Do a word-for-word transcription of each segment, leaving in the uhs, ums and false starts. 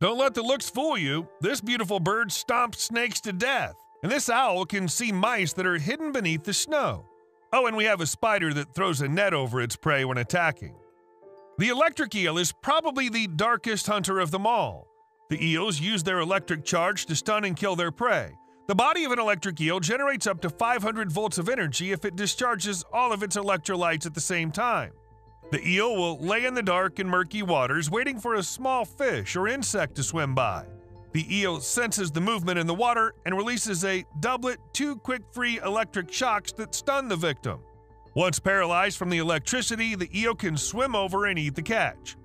Don't let the looks fool you. This beautiful bird stomps snakes to death, and this owl can see mice that are hidden beneath the snow. Oh, and we have a spider that throws a net over its prey when attacking. The electric eel is probably the darkest hunter of them all. The eels use their electric charge to stun and kill their prey. The body of an electric eel generates up to five hundred volts of energy if it discharges all of its electrolytes at the same time. The eel will lay in the dark and murky waters, waiting for a small fish or insect to swim by. The eel senses the movement in the water and releases a doublet, two quick-free electric shocks that stun the victim. Once paralyzed from the electricity, the eel can swim over and eat the catch.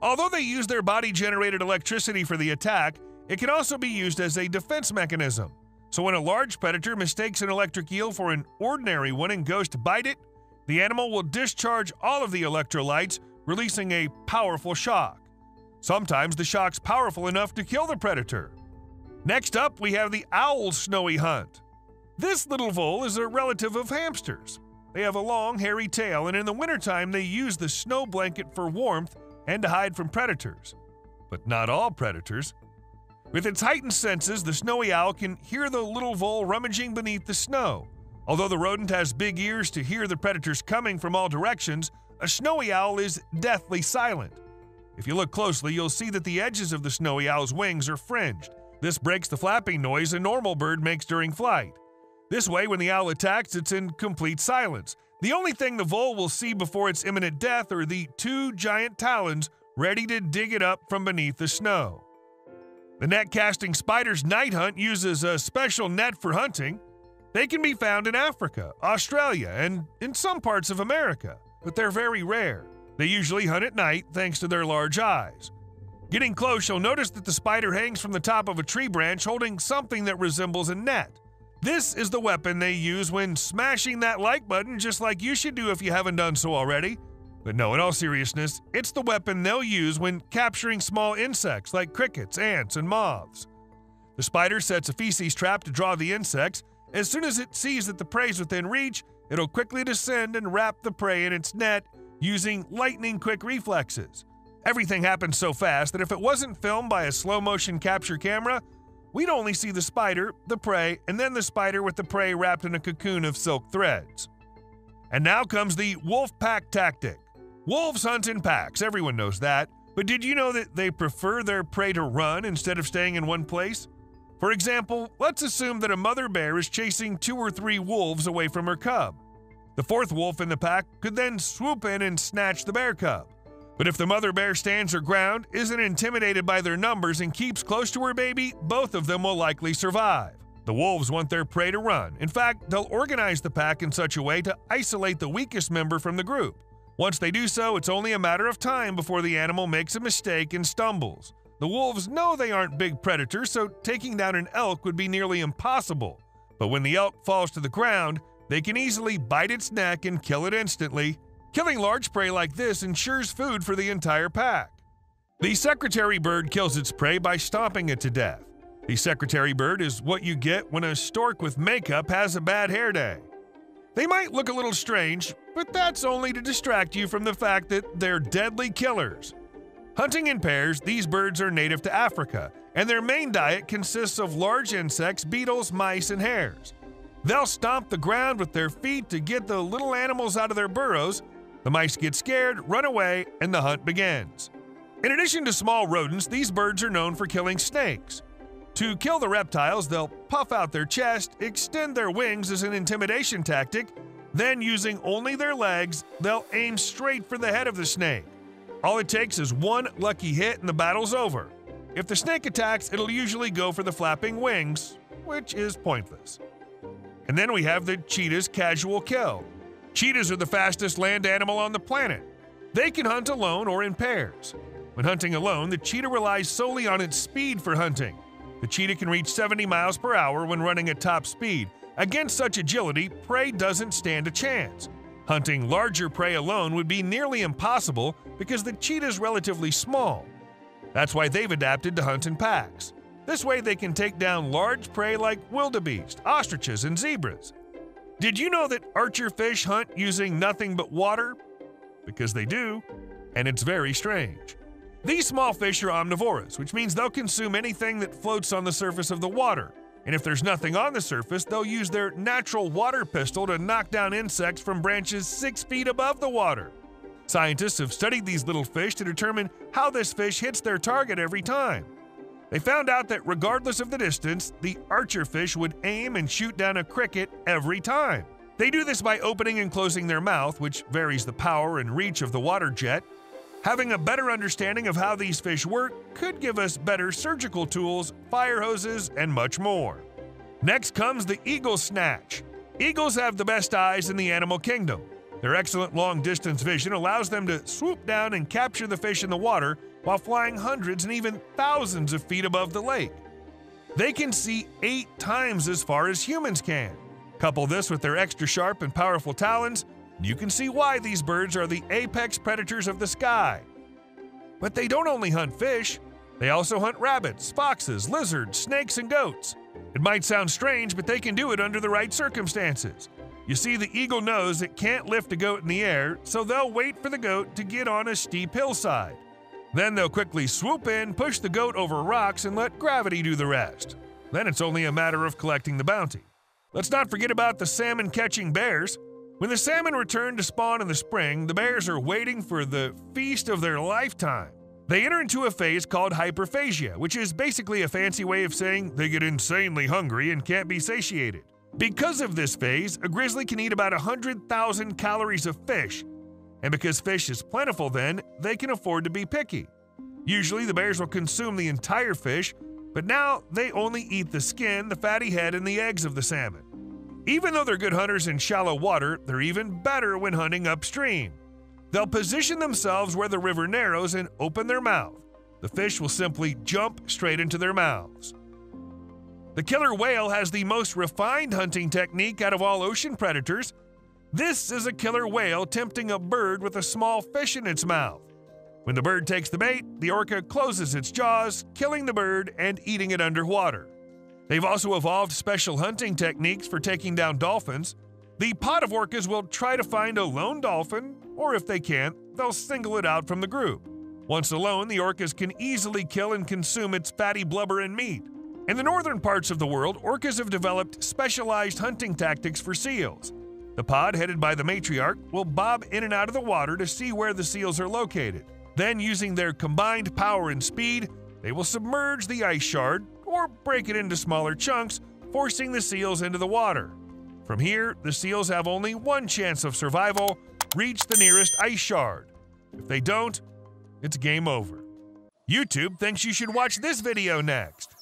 Although they use their body-generated electricity for the attack, it can also be used as a defense mechanism. So when a large predator mistakes an electric eel for an ordinary one and goes to bite it, the animal will discharge all of the electrolytes, releasing a powerful shock. Sometimes the shock's powerful enough to kill the predator. Next up, we have the owl's snowy hunt. This little vole is a relative of hamsters. They have a long, hairy tail, and in the wintertime they use the snow blanket for warmth and to hide from predators. But not all predators. With its heightened senses, the snowy owl can hear the little vole rummaging beneath the snow. Although the rodent has big ears to hear the predators coming from all directions, a snowy owl is deathly silent. If you look closely, you'll see that the edges of the snowy owl's wings are fringed. This breaks the flapping noise a normal bird makes during flight. This way, when the owl attacks, it's in complete silence. The only thing the vole will see before its imminent death are the two giant talons ready to dig it up from beneath the snow. The net-casting spider's night hunt uses a special net for hunting. They can be found in Africa, Australia, and in some parts of America, but they're very rare. They usually hunt at night thanks to their large eyes. Getting close, you'll notice that the spider hangs from the top of a tree branch holding something that resembles a net. This is the weapon they use when smashing that like button, just like you should do if you haven't done so already. But no, in all seriousness, it's the weapon they'll use when capturing small insects like crickets, ants, and moths. The spider sets a feces trap to draw the insects. As soon as it sees that the prey's within reach, it'll quickly descend and wrap the prey in its net using lightning-quick reflexes. Everything happens so fast that if it wasn't filmed by a slow-motion capture camera, we'd only see the spider, the prey, and then the spider with the prey wrapped in a cocoon of silk threads. And now comes the wolf pack tactic. Wolves hunt in packs, everyone knows that, but did you know that they prefer their prey to run instead of staying in one place? For example, let's assume that a mother bear is chasing two or three wolves away from her cub. The fourth wolf in the pack could then swoop in and snatch the bear cub. But if the mother bear stands her ground, isn't intimidated by their numbers, and keeps close to her baby, both of them will likely survive. The wolves want their prey to run. In fact, they'll organize the pack in such a way to isolate the weakest member from the group. Once they do so, it's only a matter of time before the animal makes a mistake and stumbles. The wolves know they aren't big predators, so taking down an elk would be nearly impossible. But when the elk falls to the ground, they can easily bite its neck and kill it instantly. Killing large prey like this ensures food for the entire pack. The secretary bird kills its prey by stomping it to death. The secretary bird is what you get when a stork with makeup has a bad hair day. They might look a little strange, but that's only to distract you from the fact that they're deadly killers. Hunting in pairs, these birds are native to Africa, and their main diet consists of large insects, beetles, mice, and hares. They'll stomp the ground with their feet to get the little animals out of their burrows. The mice get scared, run away, and the hunt begins. In addition to small rodents, these birds are known for killing snakes. To kill the reptiles, they'll puff out their chest, extend their wings as an intimidation tactic, then using only their legs, they'll aim straight for the head of the snake. All it takes is one lucky hit and the battle's over. If the snake attacks, it'll usually go for the flapping wings, which is pointless. And then we have the cheetah's casual kill. Cheetahs are the fastest land animal on the planet. They can hunt alone or in pairs. When hunting alone, the cheetah relies solely on its speed for hunting. The cheetah can reach seventy miles per hour when running at top speed. Against such agility, prey doesn't stand a chance. Hunting larger prey alone would be nearly impossible because the cheetah's relatively small. That's why they've adapted to hunt in packs. This way they can take down large prey like wildebeest, ostriches, and zebras. Did you know that archer fish hunt using nothing but water? Because they do, and it's very strange. These small fish are omnivorous, which means they'll consume anything that floats on the surface of the water. And if there's nothing on the surface, they'll use their natural water pistol to knock down insects from branches six feet above the water. Scientists have studied these little fish to determine how this fish hits their target every time. They found out that regardless of the distance, the archer fish would aim and shoot down a cricket every time. They do this by opening and closing their mouth, which varies the power and reach of the water jet. Having a better understanding of how these fish work could give us better surgical tools, fire hoses, and much more. Next comes the eagle snatch. Eagles have the best eyes in the animal kingdom. Their excellent long-distance vision allows them to swoop down and capture the fish in the water while flying hundreds and even thousands of feet above the lake. They can see eight times as far as humans can. Couple this with their extra sharp and powerful talons, you can see why these birds are the apex predators of the sky. But they don't only hunt fish. They also hunt rabbits, foxes, lizards, snakes, and goats. It might sound strange, but they can do it under the right circumstances. You see, the eagle knows it can't lift a goat in the air, so they'll wait for the goat to get on a steep hillside. Then they'll quickly swoop in, push the goat over rocks, and let gravity do the rest. Then it's only a matter of collecting the bounty. Let's not forget about the salmon-catching bears. When the salmon return to spawn in the spring, the bears are waiting for the feast of their lifetime. They enter into a phase called hyperphagia, which is basically a fancy way of saying they get insanely hungry and can't be satiated. Because of this phase, a grizzly can eat about one hundred thousand calories of fish, and because fish is plentiful then, they can afford to be picky. Usually the bears will consume the entire fish, but now they only eat the skin, the fatty head, and the eggs of the salmon. Even though they're good hunters in shallow water, they're even better when hunting upstream. They'll position themselves where the river narrows and open their mouth. The fish will simply jump straight into their mouths. The killer whale has the most refined hunting technique out of all ocean predators. This is a killer whale tempting a bird with a small fish in its mouth. When the bird takes the bait, the orca closes its jaws, killing the bird and eating it underwater. They've also evolved special hunting techniques for taking down dolphins. The pod of orcas will try to find a lone dolphin, or if they can't, they'll single it out from the group. Once alone, the orcas can easily kill and consume its fatty blubber and meat. In the northern parts of the world, orcas have developed specialized hunting tactics for seals. The pod, headed by the matriarch, will bob in and out of the water to see where the seals are located. Then, using their combined power and speed, they will submerge the ice shard, or break it into smaller chunks, forcing the seals into the water. From here, the seals have only one chance of survival: reach the nearest ice shard. If they don't, it's game over. YouTube thinks you should watch this video next.